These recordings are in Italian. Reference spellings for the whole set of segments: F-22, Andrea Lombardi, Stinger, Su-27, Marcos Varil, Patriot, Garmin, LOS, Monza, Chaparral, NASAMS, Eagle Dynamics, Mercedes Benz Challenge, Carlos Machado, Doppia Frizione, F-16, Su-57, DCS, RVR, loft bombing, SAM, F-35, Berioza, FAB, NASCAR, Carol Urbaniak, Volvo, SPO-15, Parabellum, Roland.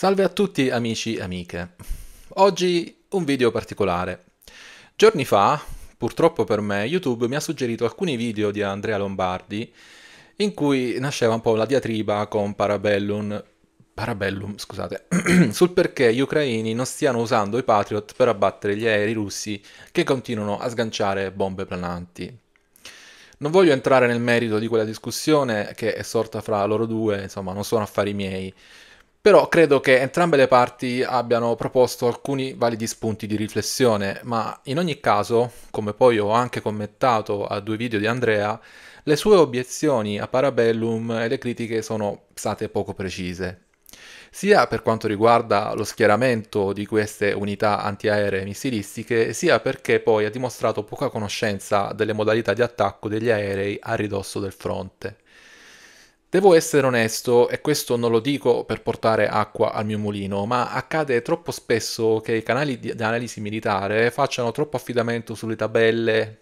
Salve a tutti amici e amiche. Oggi un video particolare. Giorni fa, purtroppo per me, YouTube mi ha suggerito alcuni video di Andrea Lombardi in cui nasceva un po' la diatriba con Parabellum, scusate, sul perché gli ucraini non stiano usando i Patriot per abbattere gli aerei russi che continuano a sganciare bombe plananti. Non voglio entrare nel merito di quella discussione che è sorta fra loro due, insomma, non sono affari miei. Però credo che entrambe le parti abbiano proposto alcuni validi spunti di riflessione, ma in ogni caso, come poi ho anche commentato a due video di Andrea, le sue obiezioni a Parabellum e le critiche sono state poco precise. Sia per quanto riguarda lo schieramento di queste unità antiaeree missilistiche, sia perché poi ha dimostrato poca conoscenza delle modalità di attacco degli aerei a ridosso del fronte. Devo essere onesto, e questo non lo dico per portare acqua al mio mulino, ma accade troppo spesso che i canali di analisi militare facciano troppo affidamento sulle tabelle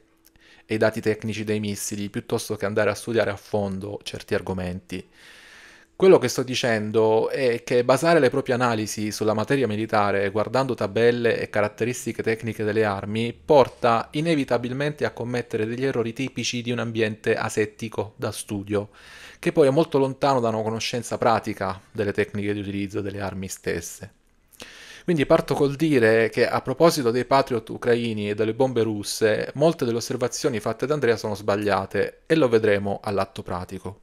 e i dati tecnici dei missili, piuttosto che andare a studiare a fondo certi argomenti. Quello che sto dicendo è che basare le proprie analisi sulla materia militare guardando tabelle e caratteristiche tecniche delle armi porta inevitabilmente a commettere degli errori tipici di un ambiente asettico da studio, che poi è molto lontano da una conoscenza pratica delle tecniche di utilizzo delle armi stesse. Quindi parto col dire che a proposito dei Patriot ucraini e delle bombe russe, molte delle osservazioni fatte da Andrea sono sbagliate e lo vedremo all'atto pratico.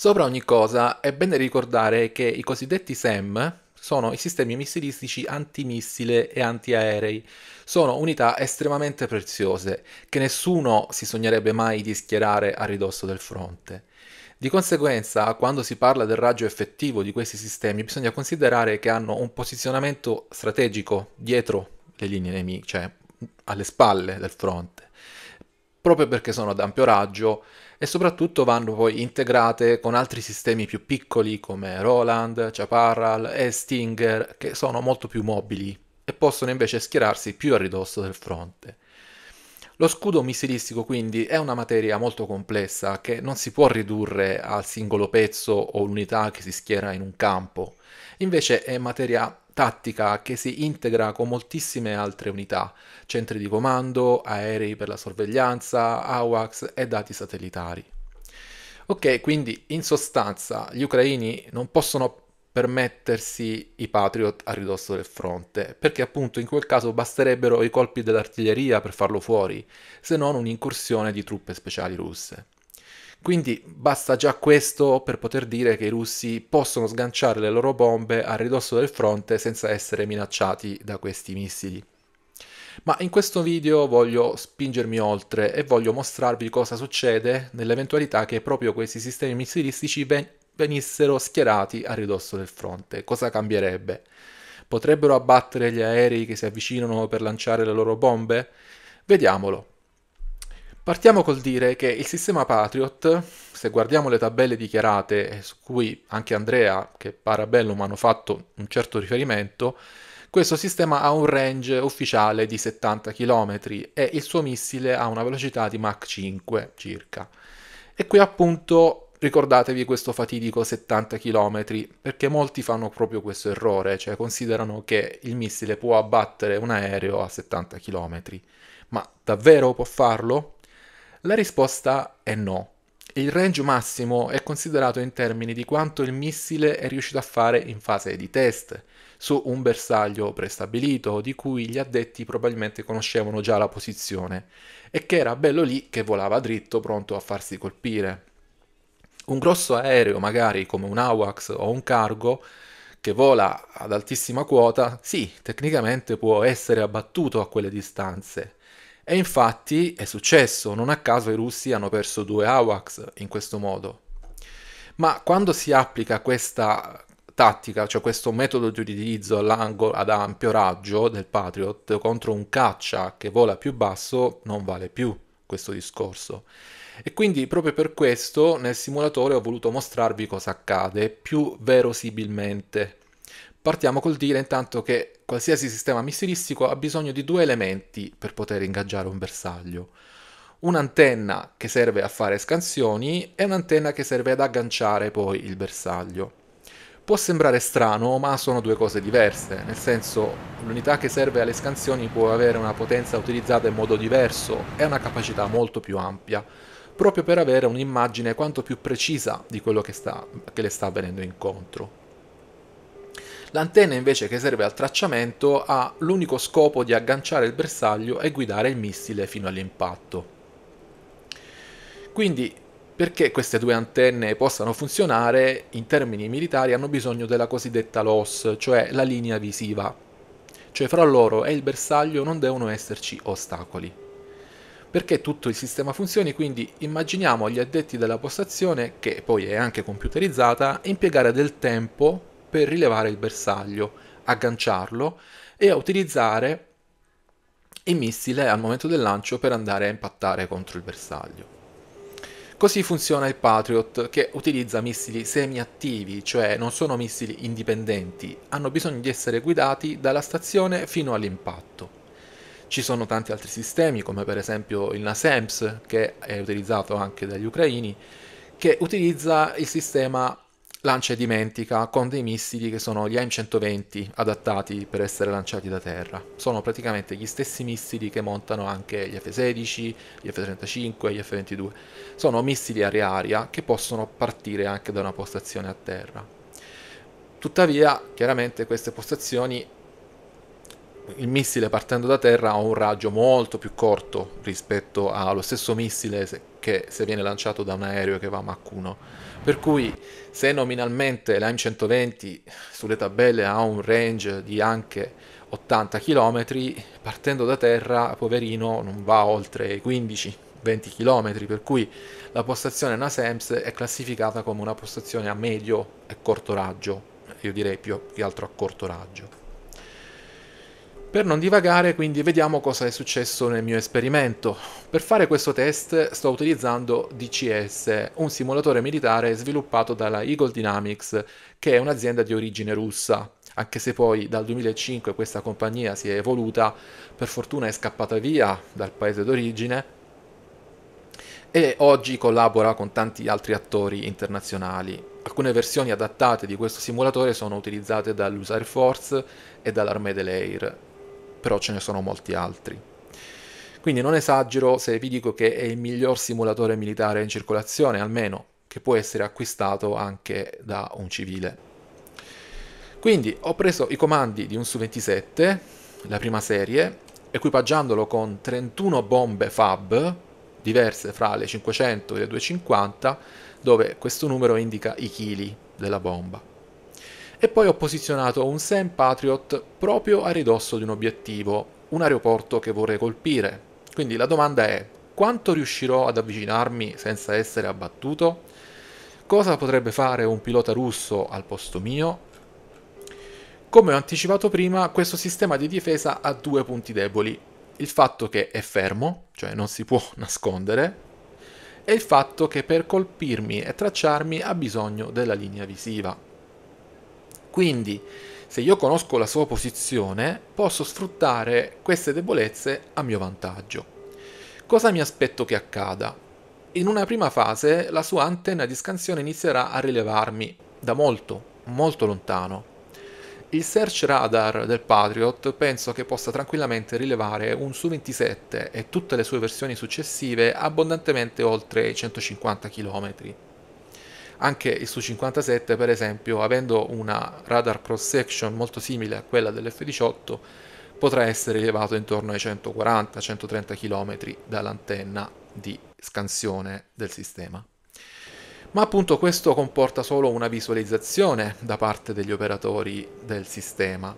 Sopra ogni cosa è bene ricordare che i cosiddetti SAM sono i sistemi missilistici antimissile e antiaerei. Sono unità estremamente preziose che nessuno si sognerebbe mai di schierare a ridosso del fronte. Di conseguenza, quando si parla del raggio effettivo di questi sistemi, bisogna considerare che hanno un posizionamento strategico dietro le linee nemiche, cioè alle spalle del fronte, proprio perché sono ad ampio raggio e soprattutto vanno poi integrate con altri sistemi più piccoli come Roland, Chaparral e Stinger, che sono molto più mobili e possono invece schierarsi più a ridosso del fronte. Lo scudo missilistico quindi è una materia molto complessa che non si può ridurre al singolo pezzo o unità che si schiera in un campo, invece è materia tattica che si integra con moltissime altre unità, centri di comando, aerei per la sorveglianza, AWACS e dati satellitari. Ok, quindi in sostanza gli ucraini non possono permettersi i Patriot a ridosso del fronte, perché appunto in quel caso basterebbero i colpi dell'artiglieria per farlo fuori, se non un'incursione di truppe speciali russe. Quindi basta già questo per poter dire che i russi possono sganciare le loro bombe a ridosso del fronte senza essere minacciati da questi missili. Ma in questo video voglio spingermi oltre e voglio mostrarvi cosa succede nell'eventualità che proprio questi sistemi missilistici venissero schierati a ridosso del fronte. Cosa cambierebbe? Potrebbero abbattere gli aerei che si avvicinano per lanciare le loro bombe? Vediamolo. Partiamo col dire che il sistema Patriot, se guardiamo le tabelle dichiarate, su cui anche Andrea e Parabellum hanno fatto un certo riferimento, questo sistema ha un range ufficiale di 70 km e il suo missile ha una velocità di Mach 5 circa. E qui appunto ricordatevi questo fatidico 70 km, perché molti fanno proprio questo errore, cioè considerano che il missile può abbattere un aereo a 70 km. Ma davvero può farlo? La risposta è no. Il range massimo è considerato in termini di quanto il missile è riuscito a fare in fase di test, su un bersaglio prestabilito di cui gli addetti probabilmente conoscevano già la posizione e che era bello lì che volava dritto pronto a farsi colpire. Un grosso aereo, magari come un AWACS o un cargo, che vola ad altissima quota, sì, tecnicamente può essere abbattuto a quelle distanze. E infatti è successo, non a caso i russi hanno perso 2 AWACS in questo modo. Ma quando si applica questa tattica, cioè questo metodo di utilizzo ad ampio raggio del Patriot contro un caccia che vola più basso, non vale più questo discorso. E quindi proprio per questo nel simulatore ho voluto mostrarvi cosa accade più verosimilmente. Partiamo col dire intanto che qualsiasi sistema missilistico ha bisogno di 2 elementi per poter ingaggiare un bersaglio. Un'antenna che serve a fare scansioni e un'antenna che serve ad agganciare poi il bersaglio. Può sembrare strano, ma sono due cose diverse, nel senso l'unità che serve alle scansioni può avere una potenza utilizzata in modo diverso e una capacità molto più ampia, proprio per avere un'immagine quanto più precisa di quello che le sta avvenendo incontro. L'antenna invece che serve al tracciamento ha l'unico scopo di agganciare il bersaglio e guidare il missile fino all'impatto. Quindi, perché queste due antenne possano funzionare, in termini militari hanno bisogno della cosiddetta LOS, cioè la linea visiva. Cioè fra loro e il bersaglio non devono esserci ostacoli. Perché tutto il sistema funzioni, quindi immaginiamo agli addetti della postazione, che poi è anche computerizzata, impiegare del tempo per rilevare il bersaglio, agganciarlo e utilizzare il missile al momento del lancio per andare a impattare contro il bersaglio. Così funziona il Patriot, che utilizza missili semiattivi, cioè non sono missili indipendenti, hanno bisogno di essere guidati dalla stazione fino all'impatto. Ci sono tanti altri sistemi, come per esempio il NASAMS, che è utilizzato anche dagli ucraini, che utilizza il sistema lancia e dimentica con dei missili che sono gli AIM-120 adattati per essere lanciati da terra. Sono praticamente gli stessi missili che montano anche gli F-16, gli F-35, gli F-22. Sono missili aria-aria che possono partire anche da una postazione a terra. Tuttavia, chiaramente queste postazioni, il missile partendo da terra ha un raggio molto più corto rispetto allo stesso missile che se viene lanciato da un aereo che va a Mach 1. Per cui se nominalmente l'AIM-120 sulle tabelle ha un range di anche 80 km, partendo da terra, poverino, non va oltre i 15-20 km, per cui la postazione NASAMS è classificata come una postazione a medio e corto raggio, io direi più che altro a corto raggio. Per non divagare, quindi, vediamo cosa è successo nel mio esperimento. Per fare questo test sto utilizzando DCS, un simulatore militare sviluppato dalla Eagle Dynamics, che è un'azienda di origine russa, anche se poi dal 2005 questa compagnia si è evoluta, per fortuna è scappata via dal paese d'origine, e oggi collabora con tanti altri attori internazionali. Alcune versioni adattate di questo simulatore sono utilizzate dall'US Air Force e dall'Armée de l'Air, però ce ne sono molti altri. Quindi non esagero se vi dico che è il miglior simulatore militare in circolazione, almeno, che può essere acquistato anche da un civile. Quindi ho preso i comandi di un Su-27, la prima serie, equipaggiandolo con 31 bombe FAB, diverse fra le 500 e le 250, dove questo numero indica i chili della bomba. E poi ho posizionato un SAM Patriot proprio a ridosso di un obiettivo, un aeroporto che vorrei colpire. Quindi la domanda è: quanto riuscirò ad avvicinarmi senza essere abbattuto? Cosa potrebbe fare un pilota russo al posto mio? Come ho anticipato prima, questo sistema di difesa ha due punti deboli: il fatto che è fermo, cioè non si può nascondere, e il fatto che per colpirmi e tracciarmi ha bisogno della linea visiva. Quindi, se io conosco la sua posizione, posso sfruttare queste debolezze a mio vantaggio. Cosa mi aspetto che accada? In una prima fase, la sua antenna di scansione inizierà a rilevarmi da molto, molto lontano. Il search radar del Patriot penso che possa tranquillamente rilevare un Su-27 e tutte le sue versioni successive abbondantemente oltre i 150 km. Anche il Su-57, per esempio, avendo una radar cross-section molto simile a quella dell'F-18, potrà essere rilevato intorno ai 140-130 km dall'antenna di scansione del sistema. Ma appunto questo comporta solo una visualizzazione da parte degli operatori del sistema.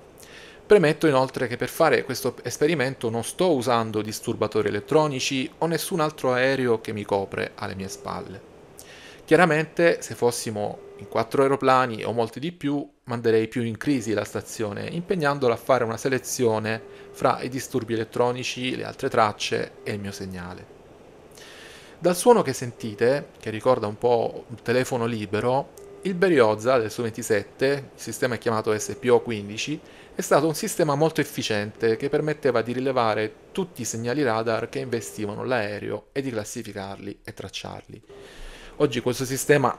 Premetto inoltre che per fare questo esperimento non sto usando disturbatori elettronici o nessun altro aereo che mi copre alle mie spalle. Chiaramente, se fossimo in 4 aeroplani o molti di più, manderei più in crisi la stazione, impegnandola a fare una selezione fra i disturbi elettronici, le altre tracce e il mio segnale. Dal suono che sentite, che ricorda un po' un telefono libero, il Berioza del Su-27, il sistema è chiamato SPO-15, è stato un sistema molto efficiente che permetteva di rilevare tutti i segnali radar che investivano l'aereo e di classificarli e tracciarli. Oggi questo sistema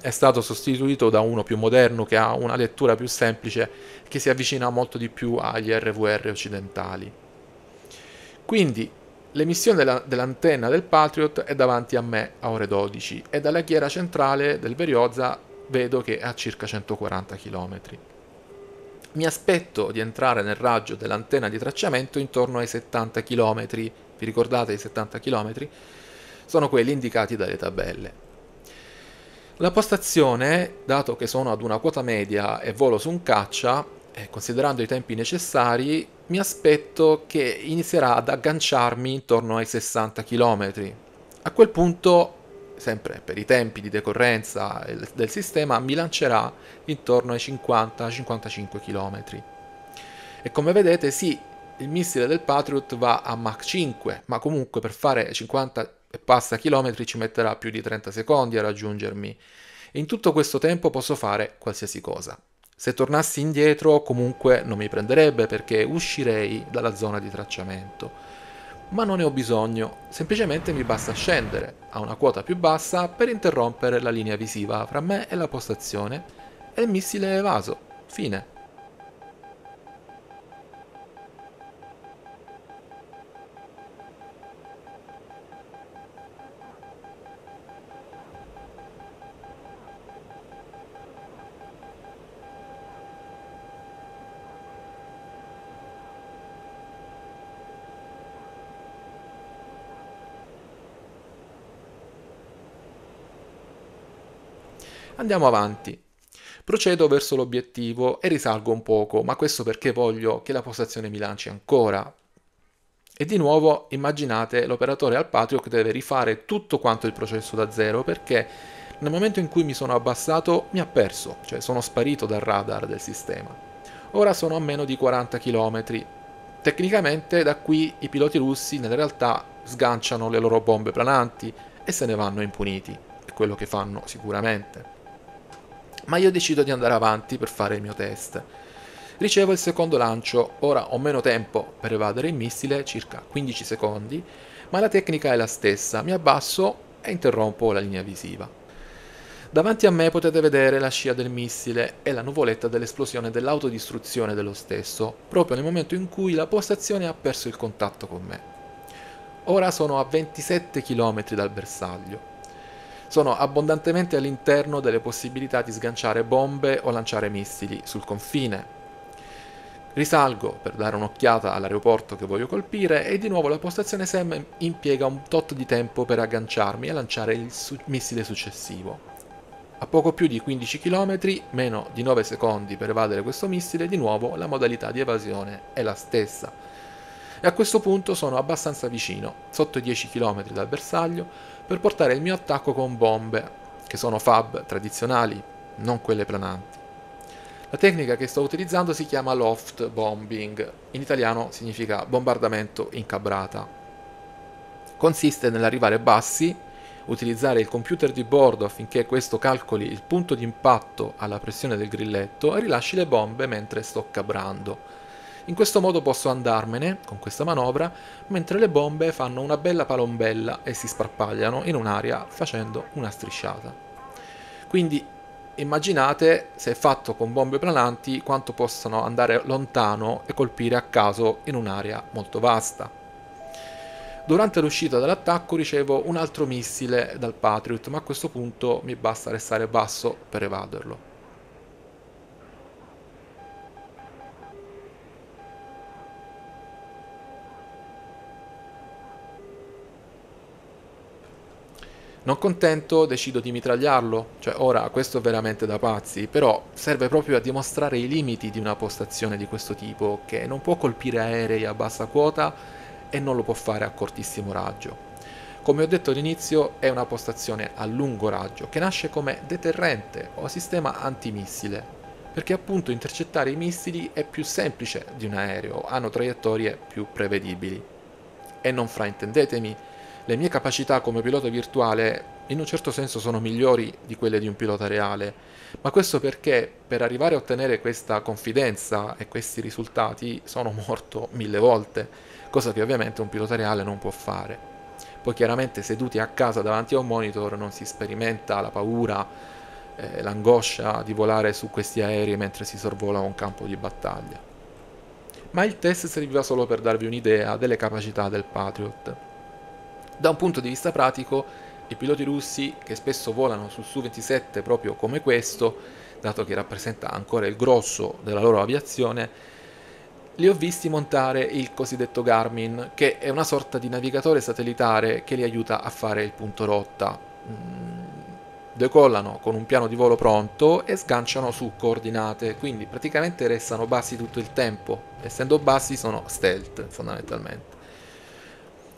è stato sostituito da uno più moderno che ha una lettura più semplice, che si avvicina molto di più agli RVR occidentali. Quindi l'emissione dell'antenna del Patriot è davanti a me a ore 12 e dalla ghiera centrale del Berioza vedo che è a circa 140 km. Mi aspetto di entrare nel raggio dell'antenna di tracciamento intorno ai 70 km. Vi ricordate i 70 km? Sono quelli indicati dalle tabelle. La postazione, dato che sono ad una quota media e volo su un caccia, e considerando i tempi necessari, mi aspetto che inizierà ad agganciarmi intorno ai 60 km. A quel punto, sempre per i tempi di decorrenza del sistema, mi lancerà intorno ai 50-55 km. E come vedete, sì, il missile del Patriot va a Mach 5, ma comunque per fare 50 e passa chilometri ci metterà più di 30 secondi a raggiungermi, e in tutto questo tempo posso fare qualsiasi cosa. Se tornassi indietro comunque non mi prenderebbe, perché uscirei dalla zona di tracciamento, ma non ne ho bisogno, semplicemente mi basta scendere a una quota più bassa per interrompere la linea visiva fra me e la postazione, e il missile è evaso. Fine. Andiamo avanti, procedo verso l'obiettivo e risalgo un poco, ma questo perché voglio che la postazione mi lanci ancora. E di nuovo immaginate l'operatore al Patriot che deve rifare tutto quanto il processo da zero, perché nel momento in cui mi sono abbassato mi ha perso, cioè sono sparito dal radar del sistema. Ora sono a meno di 40 km. Tecnicamente da qui i piloti russi nella realtà sganciano le loro bombe plananti e se ne vanno impuniti, è quello che fanno sicuramente. Ma io decido di andare avanti per fare il mio test. Ricevo il secondo lancio, ora ho meno tempo per evadere il missile, circa 15 secondi, ma la tecnica è la stessa, mi abbasso e interrompo la linea visiva. Davanti a me potete vedere la scia del missile e la nuvoletta dell'esplosione dell'autodistruzione dello stesso, proprio nel momento in cui la postazione ha perso il contatto con me. Ora sono a 27 km dal bersaglio. Sono abbondantemente all'interno delle possibilità di sganciare bombe o lanciare missili sul confine. Risalgo per dare un'occhiata all'aeroporto che voglio colpire e di nuovo la postazione SAM impiega un tot di tempo per agganciarmi e lanciare il missile successivo. A poco più di 15 km, meno di 9 secondi per evadere questo missile, di nuovo la modalità di evasione è la stessa. E a questo punto sono abbastanza vicino, sotto i 10 km dal bersaglio, per portare il mio attacco con bombe, che sono FAB tradizionali, non quelle plananti. La tecnica che sto utilizzando si chiama loft bombing, in italiano significa bombardamento in cabrata. Consiste nell'arrivare bassi, utilizzare il computer di bordo affinché questo calcoli il punto di impatto alla pressione del grilletto e rilasci le bombe mentre sto cabrando. In questo modo posso andarmene, con questa manovra, mentre le bombe fanno una bella palombella e si sparpagliano in un'area facendo una strisciata. Quindi immaginate, se è fatto con bombe plananti, quanto possano andare lontano e colpire a caso in un'area molto vasta. Durante l'uscita dall'attacco ricevo un altro missile dal Patriot, ma a questo punto mi basta restare basso per evaderlo. Non contento, decido di mitragliarlo, cioè ora questo è veramente da pazzi, però serve proprio a dimostrare i limiti di una postazione di questo tipo, che non può colpire aerei a bassa quota e non lo può fare a cortissimo raggio. Come ho detto all'inizio, è una postazione a lungo raggio, che nasce come deterrente o sistema antimissile, perché appunto intercettare i missili è più semplice di un aereo, hanno traiettorie più prevedibili. E non fraintendetemi, le mie capacità come pilota virtuale in un certo senso sono migliori di quelle di un pilota reale, ma questo perché per arrivare a ottenere questa confidenza e questi risultati sono morto 1000 volte, cosa che ovviamente un pilota reale non può fare. Poi chiaramente seduti a casa davanti a un monitor non si sperimenta la paura, l'angoscia di volare su questi aerei mentre si sorvola un campo di battaglia. Ma il test serviva solo per darvi un'idea delle capacità del Patriot. Da un punto di vista pratico, i piloti russi, che spesso volano su Su-27 proprio come questo, dato che rappresenta ancora il grosso della loro aviazione, li ho visti montare il cosiddetto Garmin, che è una sorta di navigatore satellitare che li aiuta a fare il punto rotta. Decollano con un piano di volo pronto e sganciano su coordinate, quindi praticamente restano bassi tutto il tempo. Essendo bassi sono stealth fondamentalmente.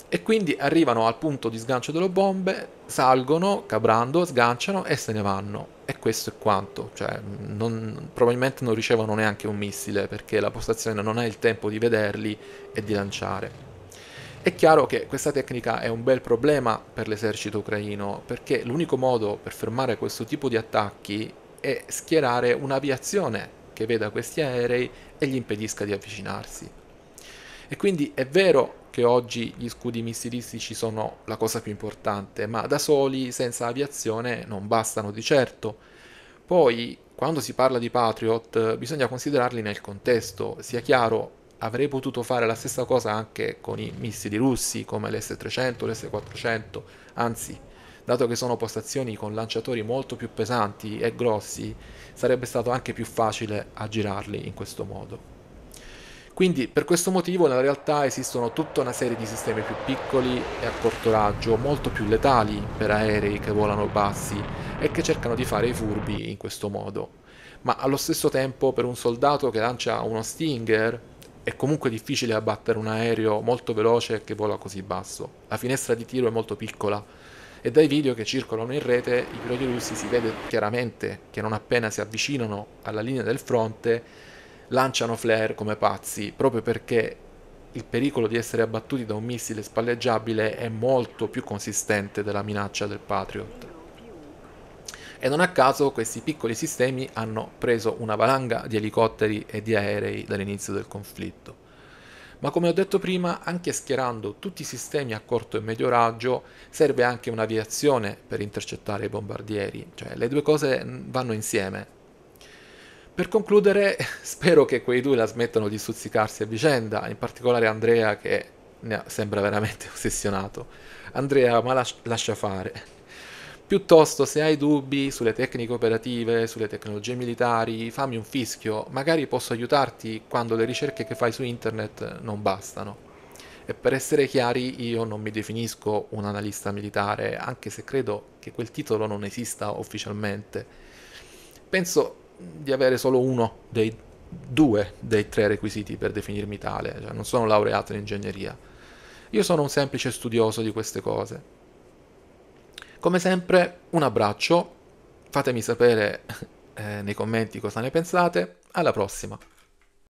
E quindi arrivano al punto di sgancio delle bombe, salgono, cabrando, sganciano e se ne vanno. E questo è quanto, cioè probabilmente non ricevono neanche un missile, perché la postazione non ha il tempo di vederli e di lanciare. È chiaro che questa tecnica è un bel problema per l'esercito ucraino, perché l'unico modo per fermare questo tipo di attacchi è schierare un'aviazione che veda questi aerei e gli impedisca di avvicinarsi. E quindi è vero che oggi gli scudi missilistici sono la cosa più importante, ma da soli, senza aviazione, non bastano di certo. Poi, quando si parla di Patriot, bisogna considerarli nel contesto. Sia chiaro, avrei potuto fare la stessa cosa anche con i missili russi, come l'S-300, l'S-400, anzi, dato che sono postazioni con lanciatori molto più pesanti e grossi, sarebbe stato anche più facile aggirarli in questo modo. Quindi per questo motivo nella realtà esistono tutta una serie di sistemi più piccoli e a corto raggio, molto più letali per aerei che volano bassi e che cercano di fare i furbi in questo modo. Ma allo stesso tempo per un soldato che lancia uno Stinger è comunque difficile abbattere un aereo molto veloce che vola così basso. La finestra di tiro è molto piccola e dai video che circolano in rete i piloti russi si vede chiaramente che non appena si avvicinano alla linea del fronte lanciano flare come pazzi, proprio perché il pericolo di essere abbattuti da un missile spalleggiabile è molto più consistente della minaccia del Patriot. E non a caso questi piccoli sistemi hanno preso una valanga di elicotteri e di aerei dall'inizio del conflitto. Ma come ho detto prima, anche schierando tutti i sistemi a corto e medio raggio, serve anche un'aviazione per intercettare i bombardieri, cioè le due cose vanno insieme. Per concludere, spero che quei due la smettano di stuzzicarsi a vicenda, in particolare Andrea, che ne sembra veramente ossessionato. Andrea, ma lascia fare. Piuttosto, se hai dubbi sulle tecniche operative, sulle tecnologie militari, fammi un fischio, magari posso aiutarti quando le ricerche che fai su internet non bastano. E per essere chiari, io non mi definisco un analista militare, anche se credo che quel titolo non esista ufficialmente. Penso di avere solo uno dei due dei tre requisiti per definirmi tale, cioè non sono laureato in ingegneria. Io sono un semplice studioso di queste cose. Come sempre, un abbraccio, fatemi sapere nei commenti cosa ne pensate, alla prossima!